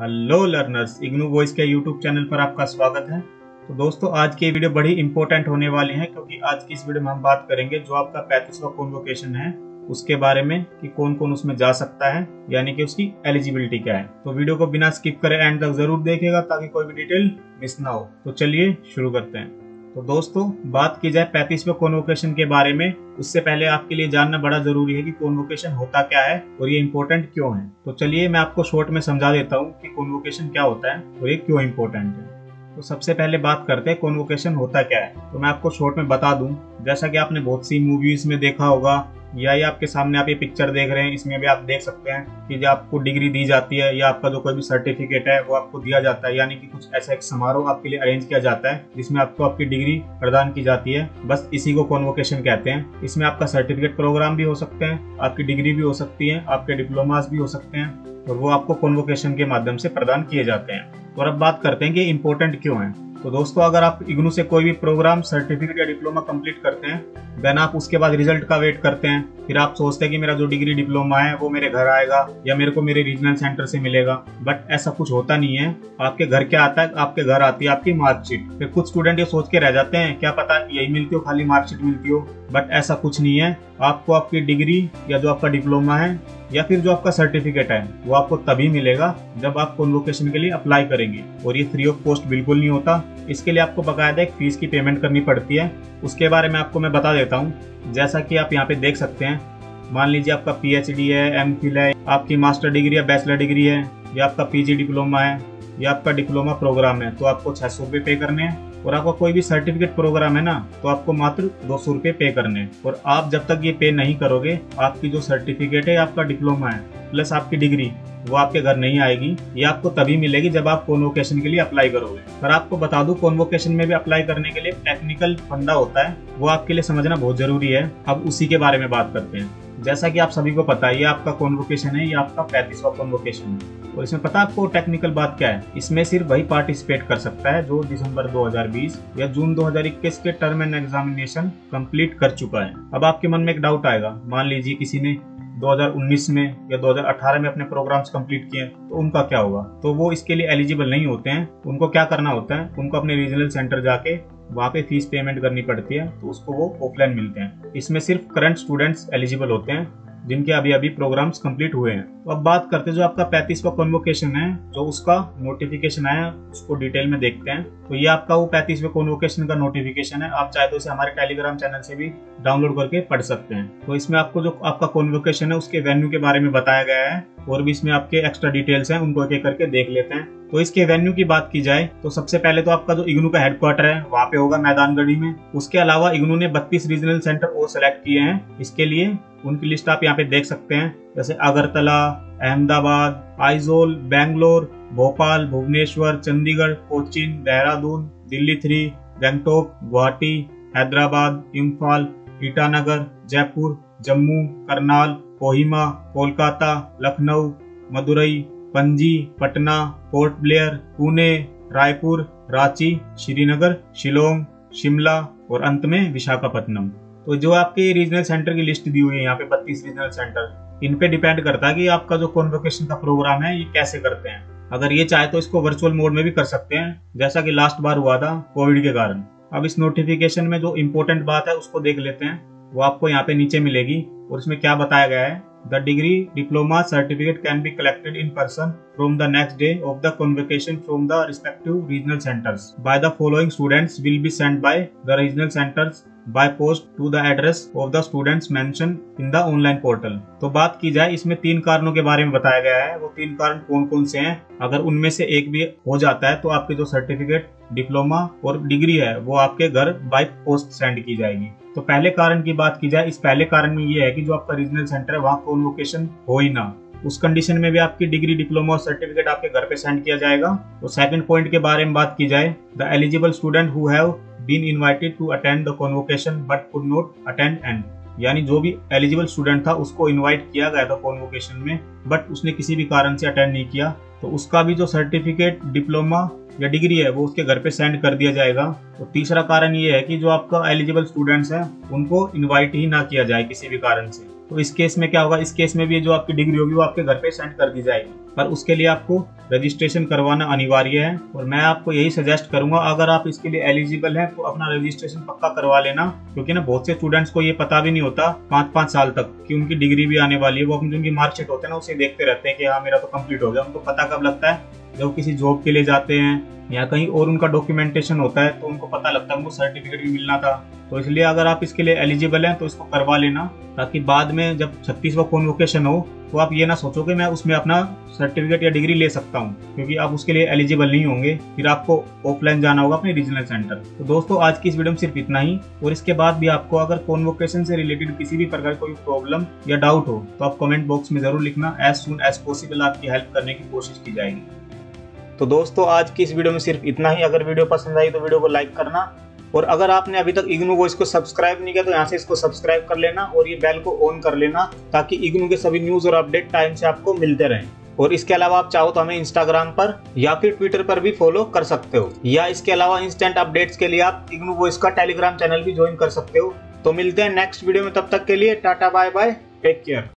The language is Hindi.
हेलो लर्नर्स, इग्नू वॉइस के यूट्यूब चैनल पर आपका स्वागत है। तो दोस्तों, आज की वीडियो बड़ी इंपॉर्टेंट होने वाली है क्योंकि आज की इस वीडियो में हम बात करेंगे जो आपका 35वां कॉन्वोकेशन है उसके बारे में कि कौन कौन उसमें जा सकता है, यानी कि उसकी एलिजिबिलिटी क्या है। तो वीडियो को बिना स्किप करे एंड तक जरूर देखेगा ताकि कोई भी डिटेल मिस ना हो। तो चलिए शुरू करते हैं। तो दोस्तों, बात की जाए 35वें कॉन्वोकेशन के बारे में, उससे पहले आपके लिए जानना बड़ा जरूरी है कि कॉन्वोकेशन होता क्या है और ये इम्पोर्टेंट क्यों है। तो चलिए मैं आपको शॉर्ट में समझा देता हूँ कि कॉन्वोकेशन क्या होता है और ये क्यों इम्पोर्टेंट है। तो सबसे पहले बात करते हैं कॉन्वोकेशन होता क्या है। तो मैं आपको शॉर्ट में बता दूं, जैसा कि आपने बहुत सी मूवीज में देखा होगा या ये आपके सामने आप ये पिक्चर देख रहे हैं, इसमें भी आप देख सकते हैं कि जो आपको डिग्री दी जाती है या आपका जो कोई भी सर्टिफिकेट है वो आपको दिया जाता है, यानी कि कुछ ऐसा एक समारोह आपके लिए अरेंज किया जाता है जिसमें आपको आपकी डिग्री प्रदान की जाती है। बस इसी को कॉन्वोकेशन कहते हैं। इसमें आपका सर्टिफिकेट प्रोग्राम भी हो सकते हैं, आपकी डिग्री भी हो सकती है, आपके डिप्लोमास भी हो सकते हैं और वो आपको कॉन्वोकेशन के माध्यम से प्रदान किए जाते हैं। और अब बात करते हैं कि इम्पोर्टेंट क्यों है। तो दोस्तों, अगर आप इग्नू से कोई भी प्रोग्राम, सर्टिफिकेट या डिप्लोमा कंप्लीट करते हैं, देन आप उसके बाद रिजल्ट का वेट करते हैं। फिर आप सोचते हैं कि मेरा जो डिग्री डिप्लोमा है वो मेरे घर आएगा या मेरे को मेरे रीजनल सेंटर से मिलेगा, बट ऐसा कुछ होता नहीं है। आपके घर क्या आता है, आपके घर आती है आपकी मार्कशीट। फिर कुछ स्टूडेंट ये सोच के रह जाते हैं क्या पता यही मिलती हो, खाली मार्कशीट मिलती हो, बट ऐसा कुछ नहीं है। आपको आपकी डिग्री या जो आपका डिप्लोमा है या फिर जो आपका सर्टिफिकेट है वो आपको तभी मिलेगा जब आप कॉन्वोकेशन के लिए अप्लाई करेंगे। और ये फ्री ऑफ कॉस्ट बिल्कुल नहीं होता, इसके लिए आपको बकायदा एक फीस की पेमेंट करनी पड़ती है। उसके बारे में आपको मैं बता देता हूँ। जैसा कि आप यहाँ पे देख सकते हैं, मान लीजिए आपका PhD है, MPhil है, आपकी मास्टर डिग्री या बैचलर डिग्री है, या आपका PG डिप्लोमा है या आपका डिप्लोमा प्रोग्राम है, तो आपको 600 रुपये पे करने हैं। और आपका कोई भी सर्टिफिकेट प्रोग्राम है ना, तो आपको मात्र 200 रुपये पे करने हैं। और आप जब तक ये पे नहीं करोगे, आपकी जो सर्टिफिकेट है, आपका डिप्लोमा है प्लस आपकी डिग्री, वो आपके घर नहीं आएगी। ये आपको तभी मिलेगी जब आप कॉन्वोकेशन के लिए अप्लाई करोगे। पर आपको बता दूं, कॉन्वोकेशन में भी अप्लाई करने के लिए टेक्निकल फंडा होता है, वो आपके लिए समझना बहुत जरूरी है। अब उसी के बारे में बात करते हैं। जैसा कि आप सभी को पता है, ये आपका कॉन्वोकेशन है, ये आपका 35वां कॉन्वोकेशन है। और इसमें पता आपको टेक्निकल बात क्या है, इसमें सिर्फ वही पार्टिसिपेट कर सकता है जो दिसंबर 2020 या जून 2021 के टर्म एंड एग्जामिनेशन कंप्लीट कर चुका है। अब आपके मन में एक डाउट आएगा, मान लीजिए किसी ने 2019 में या 2018 में अपने प्रोग्राम्स कंप्लीट किए तो उनका क्या होगा। तो वो इसके लिए एलिजिबल नहीं होते हैं। उनको क्या करना होता है, उनको अपने रीजनल सेंटर जाके वहाँ पे फीस पेमेंट करनी पड़ती है, तो उसको वो ऑफलाइन मिलते हैं। इसमें सिर्फ करंट स्टूडेंट्स एलिजिबल होते हैं जिनके अभी अभी प्रोग्राम्स कंप्लीट हुए हैं। तो अब बात करते हैं जो आपका 35वां कॉन्वोकेशन है, जो उसका नोटिफिकेशन आया उसको डिटेल में देखते हैं। तो ये आपका वो 35वें कॉन्वोकेशन का नोटिफिकेशन है। आप चाहे तो इसे हमारे टेलीग्राम चैनल से भी डाउनलोड करके पढ़ सकते हैं। तो इसमें आपको जो आपका कॉन्वोकेशन है उसके वेन्यू के बारे में बताया गया है और भी इसमें आपके एक्स्ट्रा डिटेल्स हैं, उनको एक एक करके देख लेते हैं। तो इसके वेन्यू की बात की जाए तो सबसे पहले तो आपका जो इग्नू का हेडक्वार्टर है वहाँ पे होगा मैदानगढ़ी में। उसके अलावा इग्नू ने 32 रीजनल सेंटर और सेलेक्ट किए हैं। इसके लिए उनकी लिस्ट आप यहाँ पे देख सकते हैं, जैसे अगरतला, अहमदाबाद, आइजोल, बेंगलोर, भोपाल, भुवनेश्वर, चंडीगढ़, कोचीन, देहरादून, दिल्ली 3, गंगटोक, गुवाहाटी, हैदराबाद, इम्फाल, ईटानगर, जयपुर, जम्मू, करनाल, कोहिमा, कोलकाता, लखनऊ, मदुरई, पणजी, पटना, पोर्ट ब्लेयर, पुणे, रायपुर, रांची, श्रीनगर, शिलोंग, शिमला और अंत में विशाखापट्टनम। तो जो आपके रीजनल सेंटर की लिस्ट दी हुई है यहाँ पे 32 रीजनल सेंटर, इन पे डिपेंड करता है कि आपका जो कॉन्वोकेशन का प्रोग्राम है ये कैसे करते हैं। अगर ये चाहे तो इसको वर्चुअल मोड में भी कर सकते हैं, जैसा कि लास्ट बार हुआ था कोविड के कारण। अब इस नोटिफिकेशन में जो इम्पोर्टेंट बात है उसको देख लेते हैं, वो आपको यहाँ पे नीचे मिलेगी। और इसमें क्या बताया गया है, The degree, diploma, certificate can be collected in person from the next day of the convocation from the respective regional centers by the following students will be sent by the regional centers by post to the address of the students mentioned in the online portal। तो बात की जाए, इसमें 3 कारणों के बारे में बताया गया है। वो 3 कारण कौन कौन से हैं, अगर उनमें से एक भी हो जाता है तो आपके जो सर्टिफिकेट, डिप्लोमा और डिग्री है वो आपके घर बाय पोस्ट सेंड की जाएगी। तो पहले कारण की बात की जाए, इस पहले कारण में ये है कि जो आपका रीजनल सेंटर है वहाँ कॉन्वोकेशन हो ही ना, उस कंडीशन में भी आपकी डिग्री, डिप्लोमा और सर्टिफिकेट आपके घर पे सेंड किया जाएगा। और सेकंड पॉइंट के बारे में बात की जाए, the eligible student who have been invited to attend the convocation but could not attend and, यानी जो भी एलिजिबल स्टूडेंट था उसको इन्वाइट किया गया था कॉन्वोकेशन में, बट उसने किसी भी कारण से अटेंड नहीं किया, तो उसका भी जो सर्टिफिकेट, डिप्लोमा या डिग्री है वो उसके घर पे सेंड कर दिया जाएगा। तो तीसरा कारण ये है कि जो आपका एलिजिबल स्टूडेंट्स हैं उनको इनवाइट ही ना किया जाए किसी भी कारण से। तो इस केस में क्या होगा, इस केस में भी जो आपकी डिग्री होगी वो आपके घर पे सेंड कर दी जाएगी, पर उसके लिए आपको रजिस्ट्रेशन करवाना अनिवार्य है। और मैं आपको यही सजेस्ट करूंगा, अगर आप इसके लिए एलिजिबल हैं तो अपना रजिस्ट्रेशन पक्का करवा लेना, क्योंकि ना बहुत से स्टूडेंट्स को ये पता भी नहीं होता 5-5 साल तक कि उनकी डिग्री भी आने वाली है। वो अपनी उनकी मार्कशीट होते हैं ना उसे देखते रहते हैं कि हाँ मेरा तो कम्प्लीट हो गया। उनको पता कब लगता है, जब किसी जॉब के लिए जाते हैं या कहीं और उनका डॉक्यूमेंटेशन होता है तो उनको पता लगता है उनको सर्टिफिकेट भी मिलना था। तो इसलिए अगर आप इसके लिए एलिजिबल हैं तो इसको करवा लेना, ताकि बाद में जब 36वां कॉन्वोकेशन हो तो आप ये ना सोचो कि मैं उसमें अपना सर्टिफिकेट या डिग्री ले सकता हूँ, क्योंकि आप उसके लिए एलिजिबल नहीं होंगे। फिर आपको ऑफलाइन जाना होगा अपने रीजनल सेंटर। तो दोस्तों आज की इस वीडियो में सिर्फ इतना ही, और इसके बाद भी आपको अगर कॉन्वोकेशन से रिलेटेड किसी भी प्रकार कोई प्रॉब्लम या डाउट हो तो आप कमेंट बॉक्स में जरूर लिखना, एज सुन एज पॉसिबल आपकी हेल्प करने की कोशिश की जाएगी। तो दोस्तों आज की इस वीडियो में सिर्फ इतना ही, अगर वीडियो पसंद आई तो वीडियो को लाइक करना, और अगर आपने अभी तक इग्नू वॉइस को सब्सक्राइब नहीं किया तो यहाँ से इसको सब्सक्राइब कर लेना और ये बेल को ऑन कर लेना, ताकि इग्नू के सभी न्यूज़ और अपडेट टाइम से आपको मिलते रहें। और इसके अलावा आप चाहो तो हमें इंस्टाग्राम पर या फिर ट्विटर पर भी फॉलो कर सकते हो, या इसके अलावा इंस्टेंट अपडेट्स के लिए आप इग्नू वॉइस का टेलीग्राम चैनल भी ज्वाइन कर सकते हो। तो मिलते हैं नेक्स्ट वीडियो में, तब तक के लिए tata bye bye, take care.